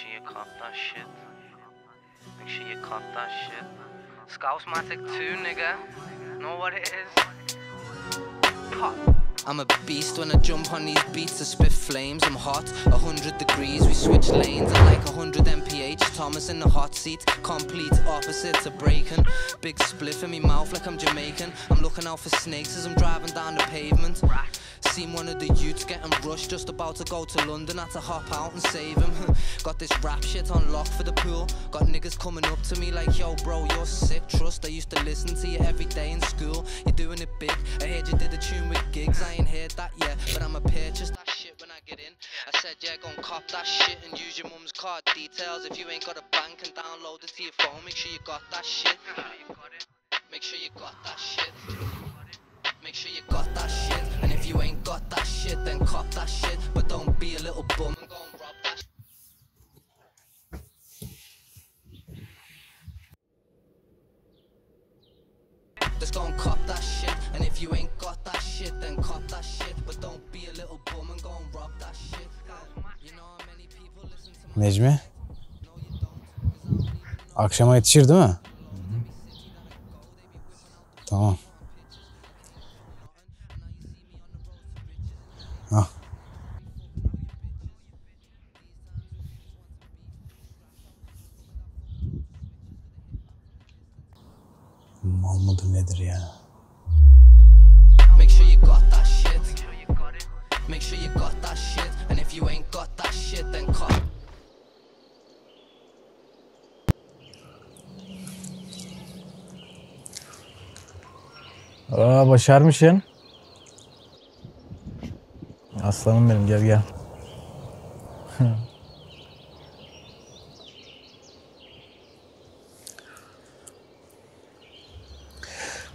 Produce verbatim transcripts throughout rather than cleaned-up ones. sure you caught that shit. Make sure you caught that shit. Scousematic two, nigga. Know what it is? Pop. I'm a beast when I jump on these beats. I spit flames, I'm hot, a hundred degrees. We switch lanes at like a hundred M P H. Thomas in the hot seat, complete opposites are breaking. Big spliff in me mouth like I'm Jamaican. I'm looking out for snakes as I'm driving down the pavement. Seen one of the youths getting rushed, just about to go to London, had to hop out and save him. Got this rap shit on lock for the pool. Got niggas coming up to me like, yo bro, you're sick, trust. I used to listen to you every day in school. You're doing it big, I heard you did a tune with gigs. I ain't heard that yet, but I'ma purchase that shit when I get in. I said yeah, go and cop that shit and use your mum's card details. If you ain't got a bank and download it to your phone, make sure you got that shit. Make sure you got that shit. Make sure you got that shit. And if you ain't got that shit, then cop that shit. But don't be a little bum and go and rob that shit. Just go and cop that shit. And if you ain't got that shit, then cop that shit. But don't be a little bum and go and rob that shit. You know how many people listen to me? Necmi? Akşama yetişir değil mi? Hı-hı. Tamam. Ah. Mal mıdır nedir ya? Make sure you got that shit. Make sure you got that shit. And if you ain't got that shit, then call. Aa, başarmışsın. Aslanım benim, gel gel.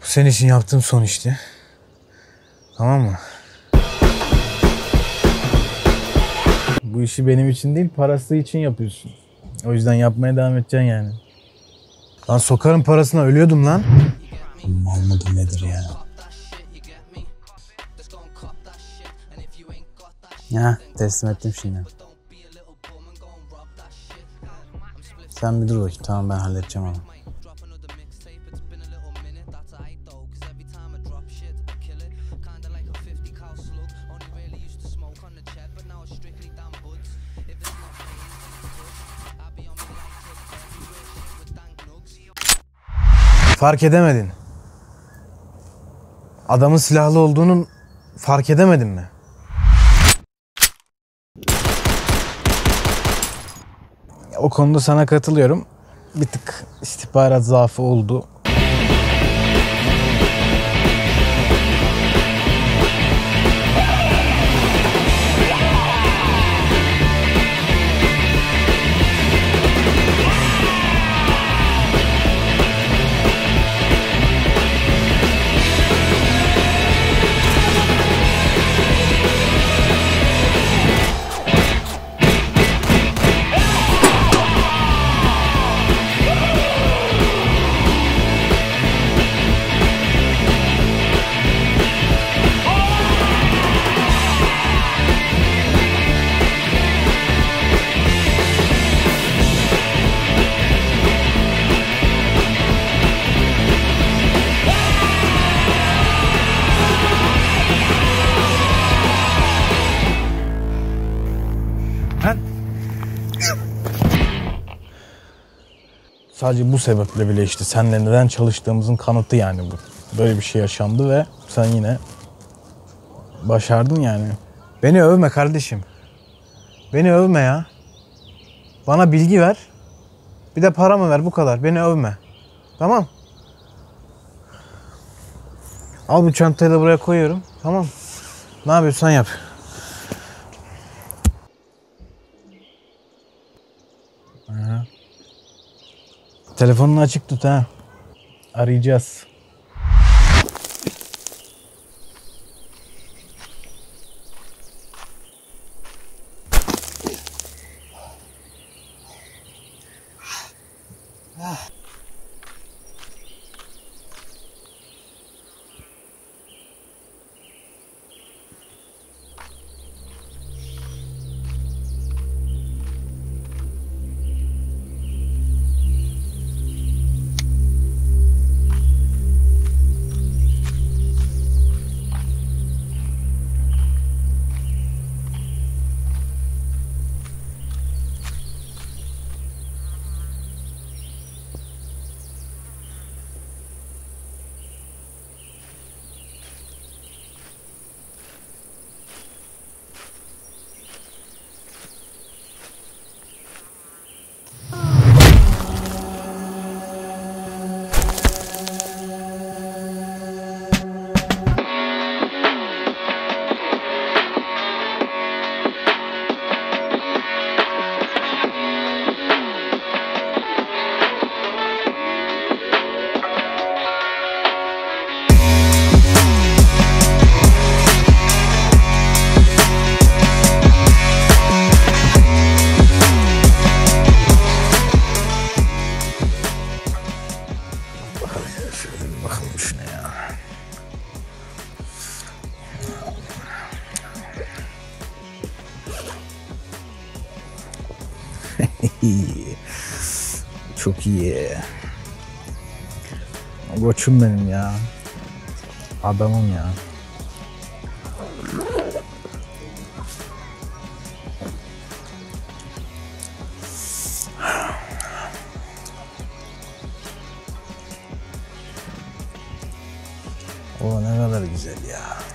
Bu senin için yaptığım son işti. Tamam mı? Bu işi benim için değil, parası için yapıyorsun. O yüzden yapmaya devam edeceksin yani. Lan sokarım parasına, ölüyordum lan. Mal mıdır nedir ya? Ya teslim ettim şimdi. Sen bir dur bakayım, tamam ben halledeceğim onu. Fark edemedin. Adamın silahlı olduğunu fark edemedin mi? O konuda sana katılıyorum. Bir tık istihbarat zaafı oldu. Sadece bu sebeple bile işte seninle neden çalıştığımızın kanıtı yani bu. Böyle bir şey yaşandı ve sen yine başardın yani. Beni övme kardeşim. Beni övme ya. Bana bilgi ver. Bir de paramı ver, bu kadar. Beni övme. Tamam. Al bu çantayı da buraya koyuyorum. Tamam. Ne yapıyorsan yap. Aha. Telefonunu açık tut ha. Arayacağız. iyi. Çok iyi. Koçum benim ya. Adamım ya. O ne kadar güzel ya.